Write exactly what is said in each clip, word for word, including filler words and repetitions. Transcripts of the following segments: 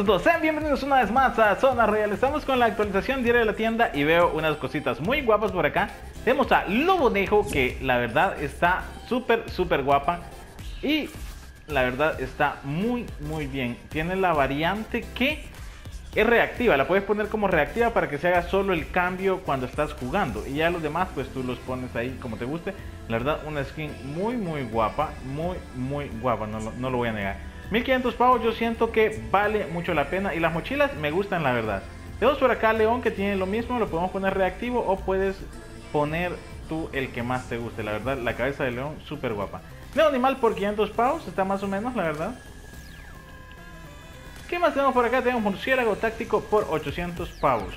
a todos, sean bienvenidos una vez más a Zona Real. Estamos con la actualización diaria de la tienda y veo unas cositas muy guapas por acá. Tenemos a Lobonejo, que la verdad está súper, súper guapa. Y la verdad está muy, muy bien. Tiene la variante que es reactiva, la puedes poner como reactiva para que se haga solo el cambio cuando estás jugando. Y ya los demás pues tú los pones ahí como te guste. La verdad una skin muy, muy guapa, muy, muy guapa, no, no lo voy a negar. mil quinientos pavos, yo siento que vale mucho la pena. Y las mochilas me gustan, la verdad. Tenemos por acá León, que tiene lo mismo. Lo podemos poner reactivo o puedes poner tú el que más te guste. La verdad, la cabeza de León, súper guapa. León Animal por quinientos pavos, está más o menos, la verdad. ¿Qué más tenemos por acá? Tenemos Murciélago Táctico por ochocientos pavos.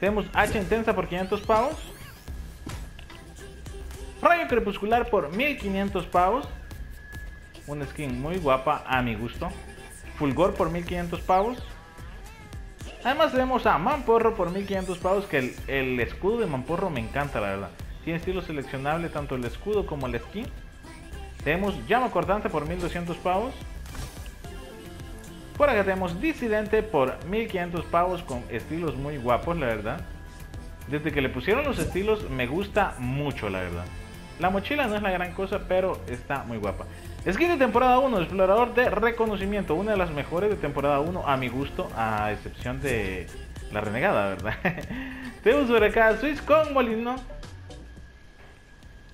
Tenemos Hacha Intensa por quinientos pavos. Rayo Crepuscular por mil quinientos pavos. Una skin muy guapa a mi gusto. Fulgor por mil quinientos pavos. Además tenemos a Mamporro por mil quinientos pavos. Que el, el escudo de Mamporro me encanta, la verdad. Tiene estilo seleccionable tanto el escudo como el skin. Tenemos Llama Cortante por mil doscientos pavos. Por acá tenemos Disidente por mil quinientos pavos. Con estilos muy guapos, la verdad. Desde que le pusieron los estilos me gusta mucho, la verdad. La mochila no es la gran cosa, pero está muy guapa. Skin de temporada uno, explorador de reconocimiento. Una de las mejores de temporada uno a mi gusto, a excepción de la renegada, ¿verdad? Tenemos por acá Swiss con Molino.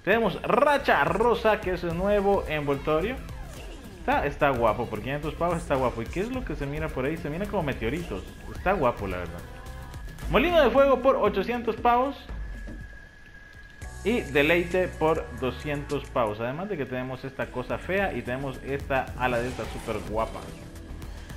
Tenemos Racha Rosa, que es el nuevo envoltorio. Está, está guapo, por quinientos pavos está guapo. ¿Y qué es lo que se mira por ahí? Se mira como meteoritos. Está guapo, la verdad. Molino de Fuego por ochocientos pavos. Y Deleite por doscientos pavos. Además de que tenemos esta cosa fea y tenemos esta ala delta súper guapa.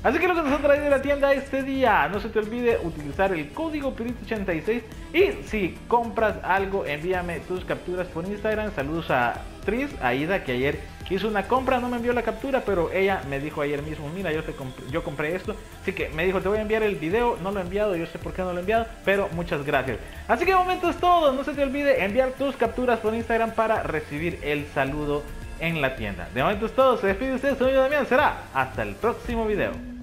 Así que lo que nos ha traído de la tienda este día. No se te olvide utilizar el código PIRITO ochenta y seis. Y si compras algo, envíame tus capturas por Instagram. Saludos a Tris Aida, que ayer hizo una compra. No me envió la captura, pero ella me dijo ayer mismo: mira, yo, te comp yo compré esto. Así que me dijo: te voy a enviar el video. No lo he enviado, yo sé por qué no lo he enviado, pero muchas gracias. Así que de momento es todo. No se te olvide enviar tus capturas por Instagram para recibir el saludo en la tienda. De momento es todo, se despide usted, soy yo Damián, será hasta el próximo video.